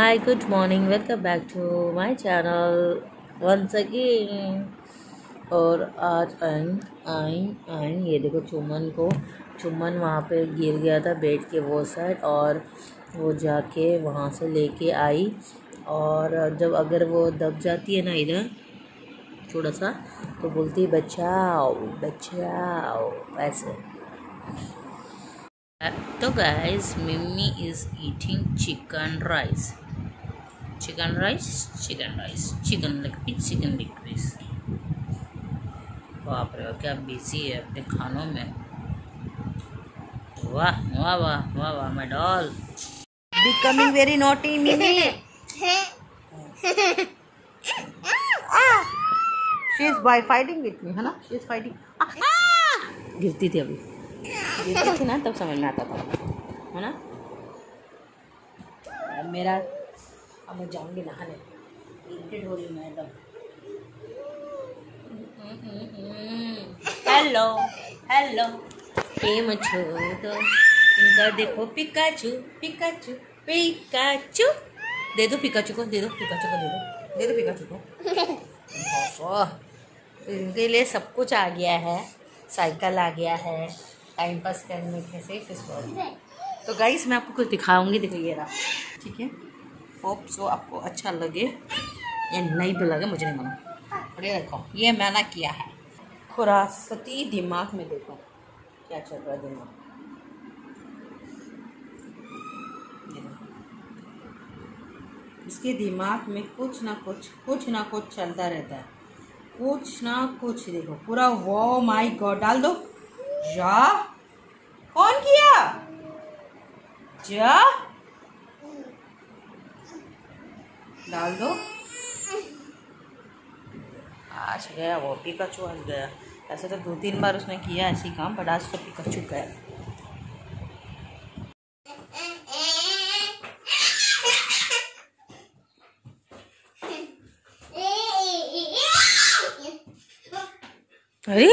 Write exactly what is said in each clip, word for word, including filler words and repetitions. Hi, good morning. Welcome back to my channel once again. और आज आइन आइन आइन ये देखो चुमन को चुमन वहाँ पे गिर गया था बेड के वो साइड, और वो जाके वहाँ से लेके आई। और जब अगर वो दब जाती है ना इधर थोड़ा सा, तो बोलती बचाओ बचाओ ऐसे। तो guys, Mimmi is eating chicken rice chicken rice chicken rice chicken leg piece chicken leg piece. बाप रे, क्या बिजी है अपने खानों में। वाह वाह वाह वाह वाह my doll, becoming very naughty Mimi. She is by fighting with me, है ना, शी इज फाइटिंग। गिरती थी अभी गिरती थी ना तब समझ में आता था, है ना। मेरा अब मैं जाऊँगी नहाने, इरिटेट हो रही हूँ मैं एकदम। हेलो हेलो ये मच्छो तो इनका देखो, पिकाचू पिकाचू पिकाचू दे दो पिकाचू को दे दो पिकाचू को दे दो दे दो पिकाचू को। इनके लिए सब कुछ आ गया है, साइकिल आ गया है टाइम पास करने के से किसको। तो गाइस, मैं आपको कुछ दिखाऊंगी, देखो ये रहा, ठीक है। होप सो आपको अच्छा लगे या नहीं भी लगे, मुझे नहीं मालूम। और ये देखो, ये मैंने किया है खुरासती दिमाग में। देखो क्या चल रहा है दिमाग, इसके दिमाग में कुछ ना कुछ कुछ ना कुछ चलता रहता है, कुछ ना कुछ। देखो पूरा, वो माय गॉड, डाल दो जा। कौन किया जा, डाल दो। आज गया वो पिकाचू, आज गया। ऐसे तो दो तीन बार उसने किया ऐसी काम, बट आज तो पिकाचू गया। अरे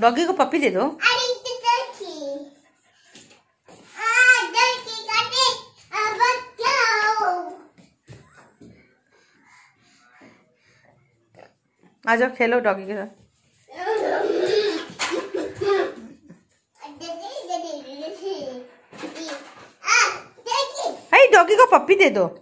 डॉगी को पप्पी दे दो। आ जाओ खेलो डॉगी के साथ। डॉगी को पप्पी दे दो।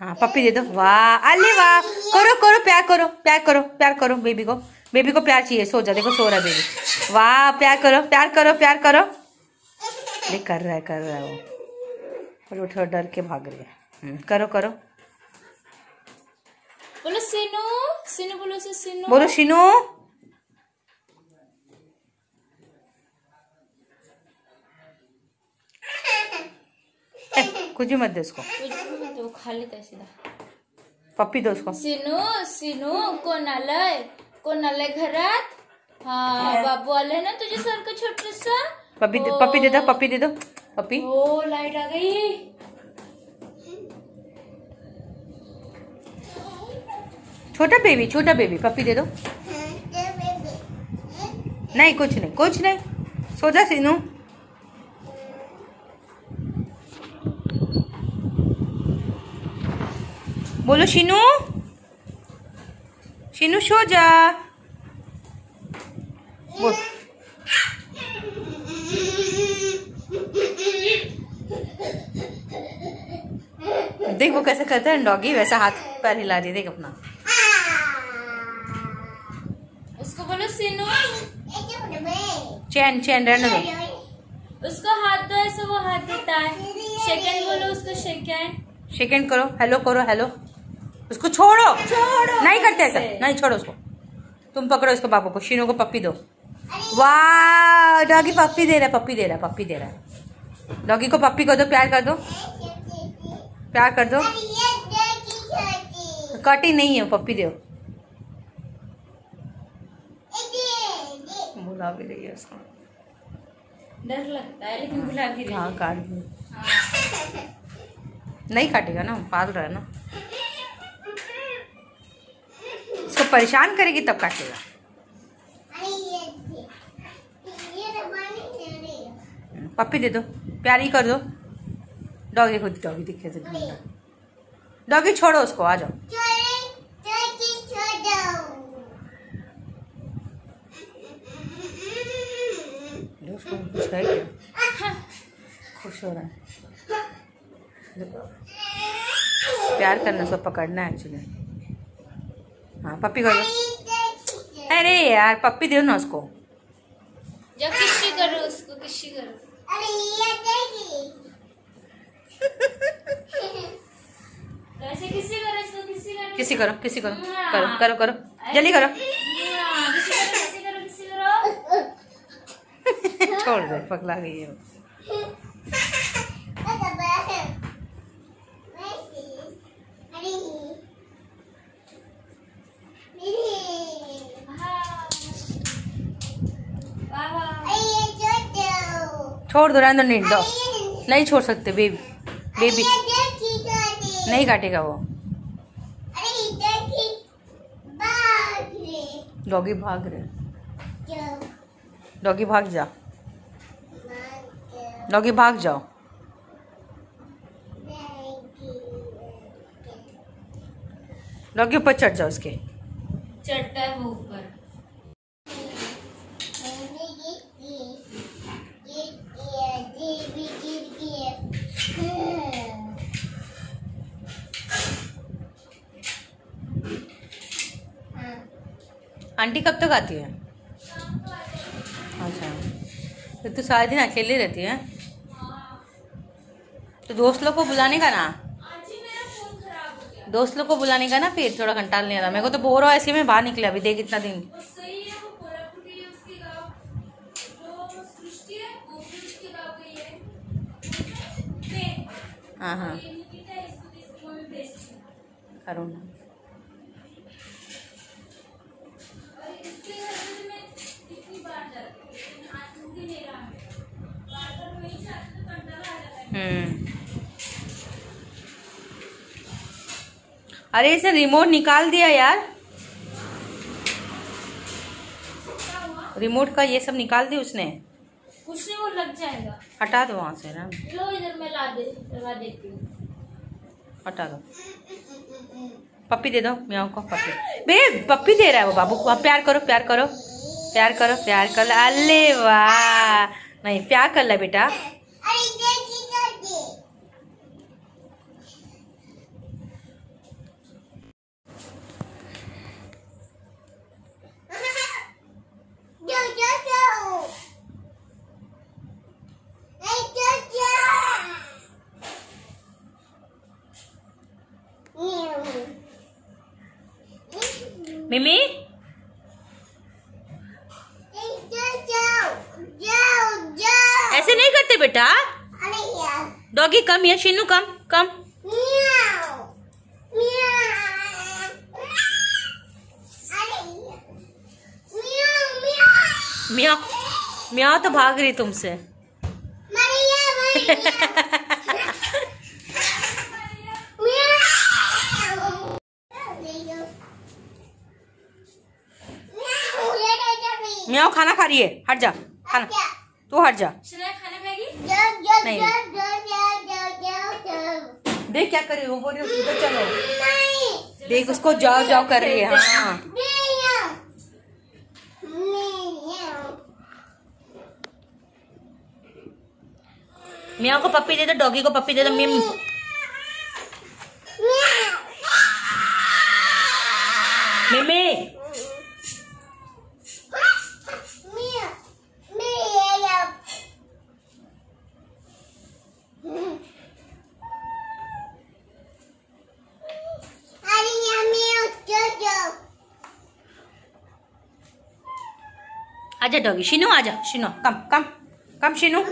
हाँ पप्पी दे दो। वाह अली वाह, करो करो प्यार करो प्यार करो प्यार करो बेबी को, बेबी को प्यार चाहिए। सो जा, देखो सो रहा है बेबी। वाह प्यार करो प्यार करो प्यार करो, ये कर रहा है कर रहा है वो, उठो डर के भाग रही है। करो करो, बोलो सिनू सिनू बोलो सिनू बोलो सिनू। कुछ भी मत दे उसको, तो खा लेता है सीधा। पप्पी दो उसको। सिनू सिनू कोणालय कोणालय घरात। हाँ बाबू आले ना तुझे सर का छोटा सा। पप्पी पप्पी दे दो पप्पी दे दो पप्पी। ओ लाइट आ गई। छोटा बेबी छोटा बेबी पप्पी दे दो। नहीं कुछ नहीं कुछ नहीं, सो जा सिनू। बोलो शिनू शिनू सो जा। बोल देख वो कैसे करता है डॉगी, वैसा हाथ पैर हिला रही है देख अपना। उसको बोलो सिनू चैन चैन रहने दो। उसको हाथ दो ऐसे, वो हाथ देता है। सेकंड बोलो उसको, सेकंड सेकंड करो, हेलो करो, हेलो। उसको छोड़ो, छोड़ो नहीं करते ऐसा, नहीं छोड़ो उसको। तुम पकड़ो इसको, पापा को, शीनो को पप्पी दो। वाह डॉगी पप्पी दे रहा है, पप्पी दे रहा है, पप्पी दे रहा है। डॉगी को पप्पी को दो, प्यार कर दो, प्यार कर दो। कटी नहीं है, पप्पी दो। बुला भी रही है उसको, डर लगता है लेकिन बुला भी रही है। हाँ काट दो, नहीं काटेगा ना, पाल रहा है ना। इसको परेशान करेगी तब काटेगा। पप्पी दे दो, प्यारी कर दो। डॉगी खुद, डॉगी दिखे तो। डॉगी छोड़ो उसको, आ जाओ। खुश है क्या? खुश हो रहा है। प्यार करना, सब पकड़ना है एक्चुअली। हाँ पप्पी कर दो। अरे यार पप्पी दो ना उसको, जब किसी करो उसको, किसी करो। अरे ये ऐसे किसी करो इसको, किसी करो, किसी करो, किसी करो, करो करो करो, जल्दी करो। छोड़ दे, पकड़ा गई है। छोड़ दो, रहने दो, नहीं दो, नहीं छोड़ सकते। बेबी बेबी नहीं काटेगा वो। डॉगी भाग रहे, डॉगी भाग जा, डॉगी भाग जाओ। डॉगी ऊपर चढ़ जाओ उसके, चढ़ता है वो ऊपर। आंटी कब तक आती है? अच्छा तो तू सारे दिन अकेले रहती है? तो दोस्त लोग को बुलाने का ना, दोस्त लोग को बुलाने का ना, फिर थोड़ा कंटाल नहीं आ रहा मेरे को। तो बोर हो ऐसे में बाहर निकले अभी, देख इतना दिन। हाँ हाँ करो ना। अरे इसने रिमोट निकाल दिया यार, रिमोट का ये सब निकाल दिया उसने। कुछ नहीं, वो लग जाएगा। हटा दो वहाँ से ना, लो इधर मैं ला दे, लगा देती हूँ। हटा दो, पप्पी दे दो म्याऊ को। पप्पी बेबी पप्पी दे रहा है वो बाबू को। प्यार करो, प्यार करो, प्यार करो, प्यार कर। अरे वाह, नहीं प्यार कर ला बेटा। मिमी ऐसे नहीं करते बेटा। डॉगी कम या शीनू कम कम। म्याऊ म्याऊ तो भाग रही तुमसे। म्याऊ खाना खा रही है, हट जा खाना, तू तो हट जा। नहीं देख क्या कर रही, वो बोल रही है उधर चलो, देख उसको जाओ जाओ कर रही है। हाँ म्याऊ को पप्पी दे दो, डॉगी को पप्पी दे दो। मिमी मिमी आजा डॉगी, शिनू आजा, शिनू कम कम कम शिनू।